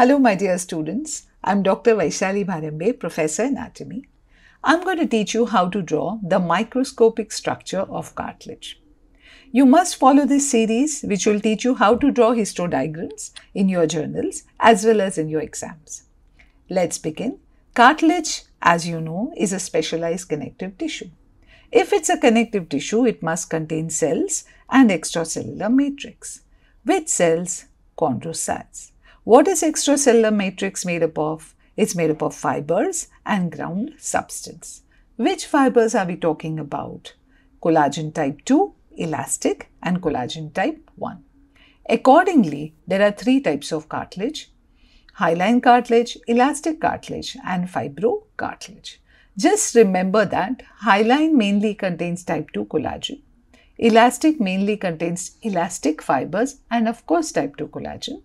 Hello my dear students, I am Dr. Vaishali Bharambe, Professor Anatomy. I am going to teach you how to draw the microscopic structure of cartilage. You must follow this series which will teach you how to draw histodiagrams in your journals as well as in your exams. Let's begin. Cartilage, as you know, is a specialized connective tissue. If it's a connective tissue, it must contain cells and extracellular matrix. Which cells? Chondrocytes. What is extracellular matrix made up of? It's made up of fibers and ground substance. Which fibers are we talking about? Collagen type II, elastic, and collagen type I. Accordingly, there are three types of cartilage: hyaline cartilage, elastic cartilage, and fibrocartilage. Just remember that hyaline mainly contains type II collagen, elastic mainly contains elastic fibers and of course type II collagen.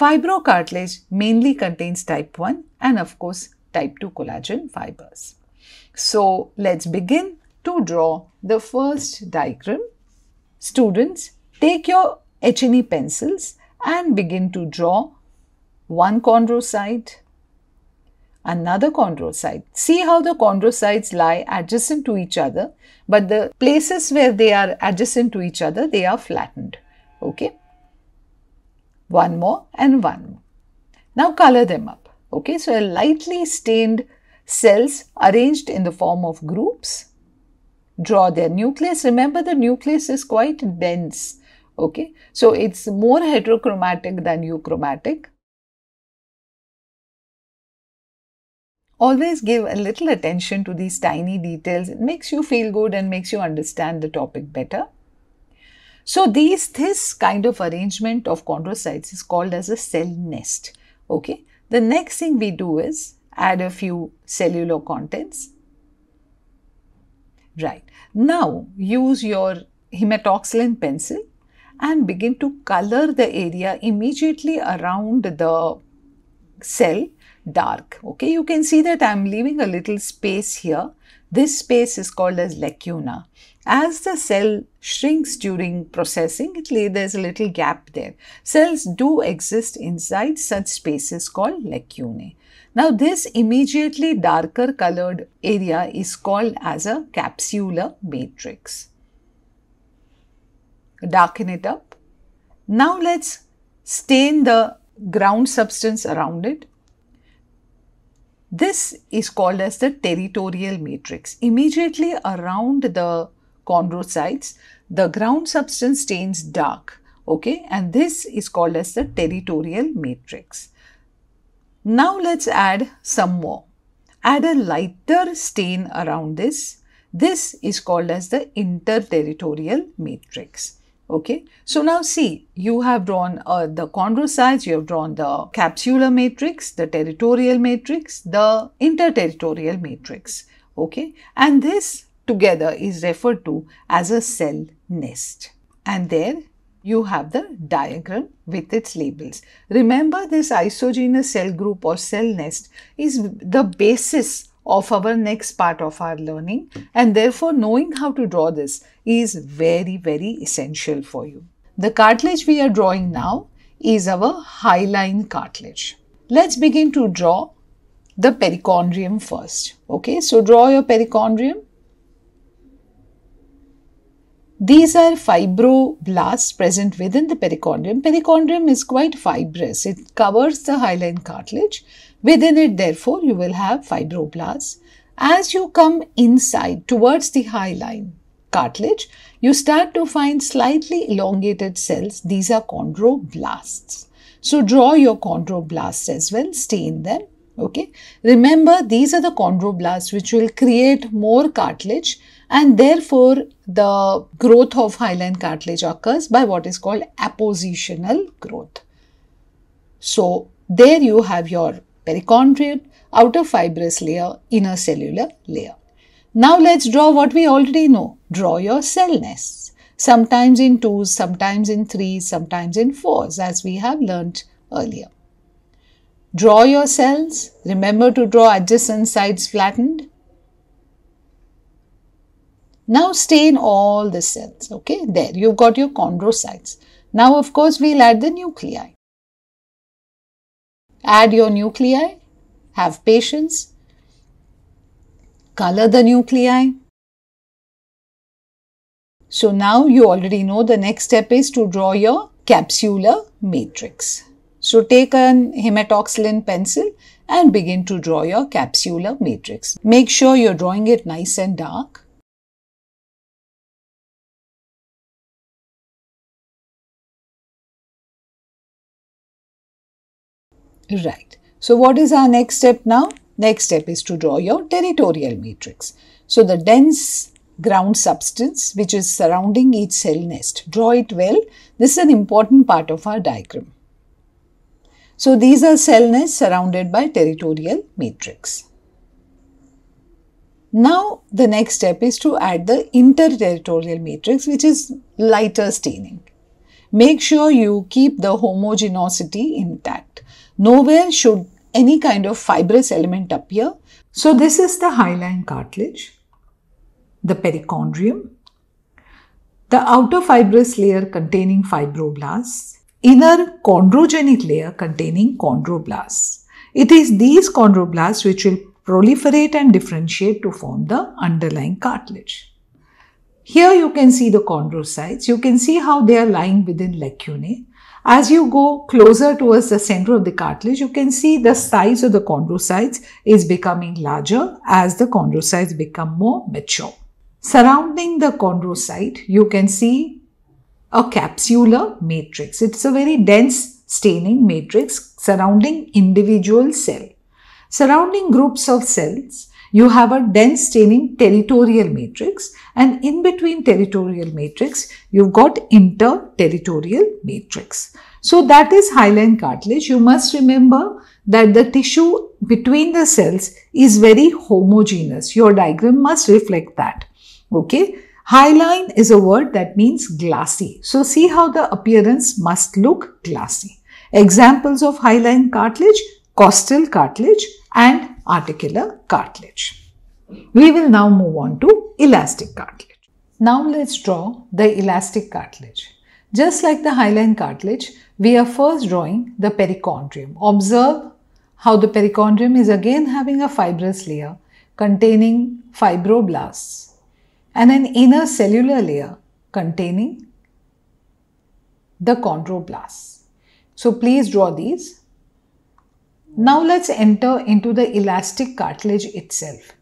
Fibrocartilage mainly contains type 1 and of course type 2 collagen fibers. So let's begin to draw the first diagram. Students, take your H&E pencils and begin to draw one chondrocyte, another chondrocyte. See how the chondrocytes lie adjacent to each other, but the places where they are adjacent to each other, they are flattened. Okay. One more and one more. Now color them up. Okay, so a lightly stained cells arranged in the form of groups. Draw their nucleus. Remember, the nucleus is quite dense. Okay, so it's more heterochromatic than euchromatic. Always give a little attention to these tiny details. It makes you feel good and makes you understand the topic better. So this kind of arrangement of chondrocytes is called as a cell nest. Okay. The next thing we do is add a few cellular contents. Right. Now use your hematoxylin pencil and begin to color the area immediately around the cell dark. Okay. You can see that I am leaving a little space here. This space is called as lacuna. As the cell shrinks during processing, there's a little gap there. Cells do exist inside such spaces called lacunae. Now, this immediately darker colored area is called as a capsular matrix. Darken it up. Now, let's stain the ground substance around it. This is called as the territorial matrix. Immediately around the chondrocytes, the ground substance stains dark, okay, and this is called as the territorial matrix. Now let's add some more. Add a lighter stain around this. This is called as the interterritorial matrix, okay. So now see, you have drawn the chondrocytes, you have drawn the capsular matrix, the territorial matrix, the interterritorial matrix, okay, and this together is referred to as a cell nest. And there you have the diagram with its labels. Remember, this isogenous cell group or cell nest is the basis of our next part of our learning, and therefore knowing how to draw this is very, very essential for you. The cartilage we are drawing now is our hyaline cartilage. Let's begin to draw the perichondrium first. Okay, so draw your perichondrium. These are fibroblasts present within the perichondrium. Perichondrium is quite fibrous. It covers the hyaline cartilage. Within it, therefore, you will have fibroblasts. As you come inside towards the hyaline cartilage, you start to find slightly elongated cells. These are chondroblasts. So draw your chondroblasts as well. Stain them. Okay. Remember, these are the chondroblasts which will create more cartilage, and therefore the growth of hyaline cartilage occurs by what is called appositional growth. So there you have your perichondrium, outer fibrous layer, inner cellular layer. Now let's draw what we already know. Draw your cell nests, sometimes in twos, sometimes in threes, sometimes in fours, as we have learnt earlier. Draw your cells. Remember to draw adjacent sides flattened. Now stain all the cells. Okay, there you've got your chondrocytes. Now of course we'll add the nuclei. add your nuclei, have patience, color the nuclei. So now you already know the next step is to draw your capsular matrix. So take an hematoxylin pencil and begin to draw your capsular matrix. Make sure you're drawing it nice and dark. Right. So what is our next step now? Next step is to draw your territorial matrix. So the dense ground substance which is surrounding each cell nest, draw it well. This is an important part of our diagram. So these are cell nests surrounded by territorial matrix. Now the next step is to add the interterritorial matrix, which is lighter staining. Make sure you keep the homogeneity intact. Nowhere should any kind of fibrous element appear. So this is the hyaline cartilage, the perichondrium, the outer fibrous layer containing fibroblasts, inner chondrogenic layer containing chondroblasts. It is these chondroblasts which will proliferate and differentiate to form the underlying cartilage. Here you can see the chondrocytes. You can see how they are lying within lacunae. As you go closer towards the center of the cartilage, you can see the size of the chondrocytes is becoming larger as the chondrocytes become more mature. Surrounding the chondrocyte, you can see a capsular matrix. It's a very dense staining matrix surrounding individual cell. Surrounding groups of cells, you have a dense staining territorial matrix, and in between territorial matrix, you've got interterritorial matrix. So that is hyaline cartilage. You must remember that the tissue between the cells is very homogeneous. Your diagram must reflect that. Okay. Hyaline is a word that means glassy. So see how the appearance must look glassy. Examples of hyaline cartilage, costal cartilage and articular cartilage. We will now move on to elastic cartilage. Now let's draw the elastic cartilage. Just like the hyaline cartilage, we are first drawing the perichondrium. Observe how the perichondrium is again having a fibrous layer containing fibroblasts and an inner cellular layer containing the chondroblasts. So please draw these. Now let's enter into the elastic cartilage itself.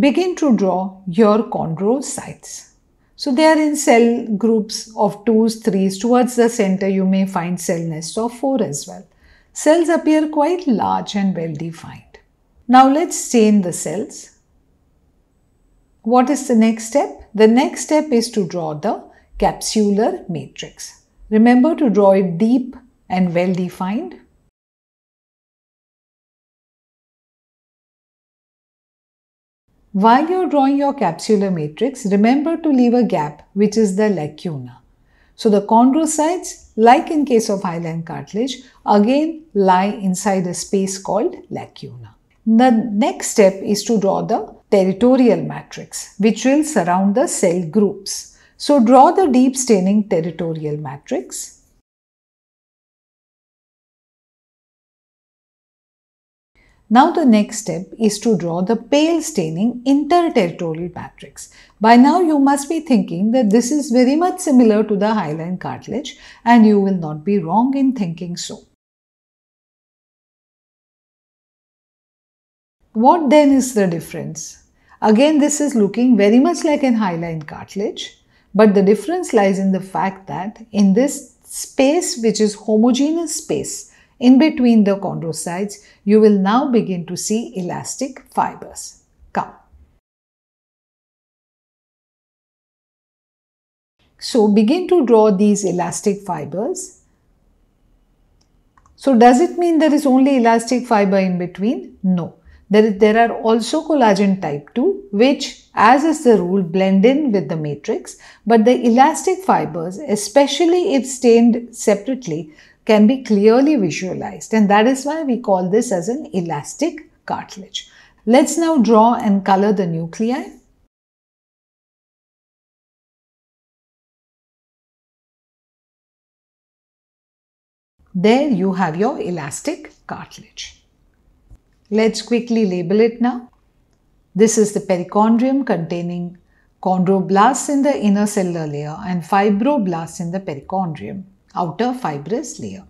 Begin to draw your chondrocytes. So they are in cell groups of 2s, 3s. Towards the center you may find cell nests of 4 as well. Cells appear quite large and well defined. Now let's stain the cells. What is the next step? The next step is to draw the capsular matrix. Remember to draw it deep and well defined. While you're drawing your capsular matrix, remember to leave a gap, which is the lacuna. So the chondrocytes, like in case of hyaline cartilage, again lie inside a space called lacuna. The next step is to draw the territorial matrix, which will surround the cell groups. So draw the deep staining territorial matrix. Now the next step is to draw the pale staining interterritorial matrix. By now you must be thinking that this is very much similar to the hyaline cartilage, and you will not be wrong in thinking so. What then is the difference? Again, this is looking very much like an hyaline cartilage, but the difference lies in the fact that in this space, which is homogeneous space in between the chondrocytes, you will now begin to see elastic fibers. Come. So begin to draw these elastic fibers. So does it mean there is only elastic fiber in between? No. There are also collagen type II, which, as is the rule, blend in with the matrix, but the elastic fibers, especially if stained separately, can be clearly visualized, and that is why we call this as an elastic cartilage. Let's now draw and color the nuclei. There you have your elastic cartilage. Let's quickly label it now. This is the perichondrium containing chondroblasts in the inner cellular layer and fibroblasts in the perichondrium, outer fibrous layer.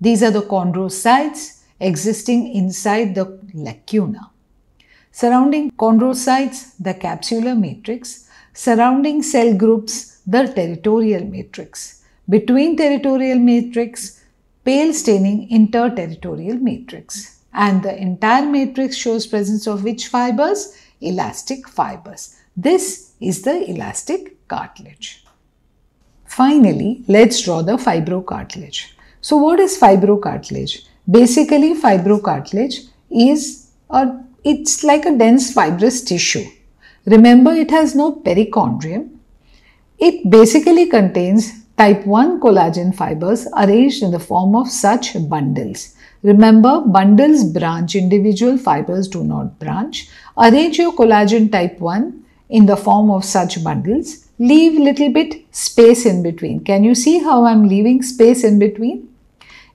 These are the chondrocytes existing inside the lacuna. Surrounding chondrocytes, the capsular matrix. Surrounding cell groups, the territorial matrix. Between territorial matrix, pale staining interterritorial matrix. And the entire matrix shows presence of which fibers? Elastic fibers. This is the elastic cartilage. Finally, let's draw the fibrocartilage. So what is fibrocartilage? Basically, fibrocartilage is it's like a dense fibrous tissue. Remember, it has no perichondrium. It basically contains type I collagen fibers arranged in the form of such bundles. Remember, bundles branch, individual fibers do not branch. Arrange your collagen type I in the form of such bundles. Leave little bit space in between. Can you see how I'm leaving space in between?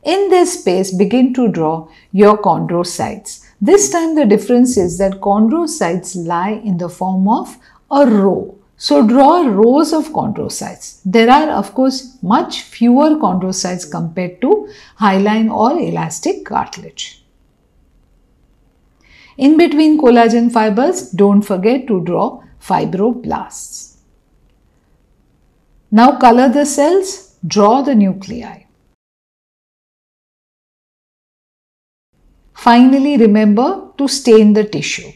In this space, begin to draw your chondrocytes. This time the difference is that chondrocytes lie in the form of a row. So draw rows of chondrocytes. There are of course much fewer chondrocytes compared to hyaline or elastic cartilage. In between collagen fibers, don't forget to draw fibroblasts. Now color the cells, draw the nuclei. Finally, remember to stain the tissue.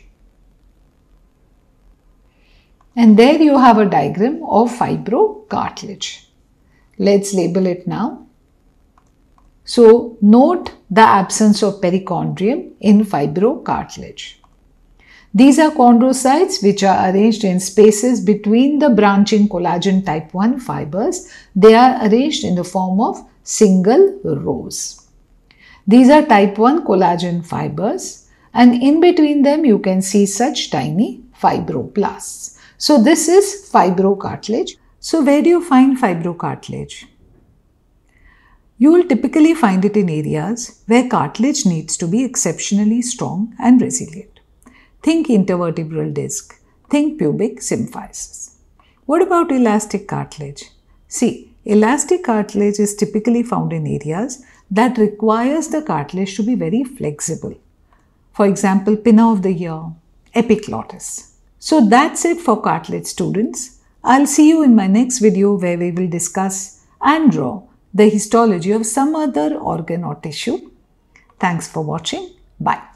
And there you have a diagram of fibrocartilage. Let's label it now. So note the absence of perichondrium in fibrocartilage. These are chondrocytes which are arranged in spaces between the branching collagen type I fibers. They are arranged in the form of single rows. These are type I collagen fibers, and in between them you can see such tiny fibroblasts. So this is fibrocartilage. So where do you find fibrocartilage? You will typically find it in areas where cartilage needs to be exceptionally strong and resilient. Think intervertebral disc, think pubic symphysis. What about elastic cartilage? See, elastic cartilage is typically found in areas that requires the cartilage to be very flexible. For example, pinna of the ear, epiglottis. So that's it for cartilage students. I'll see you in my next video where we will discuss and draw the histology of some other organ or tissue. Thanks for watching. Bye.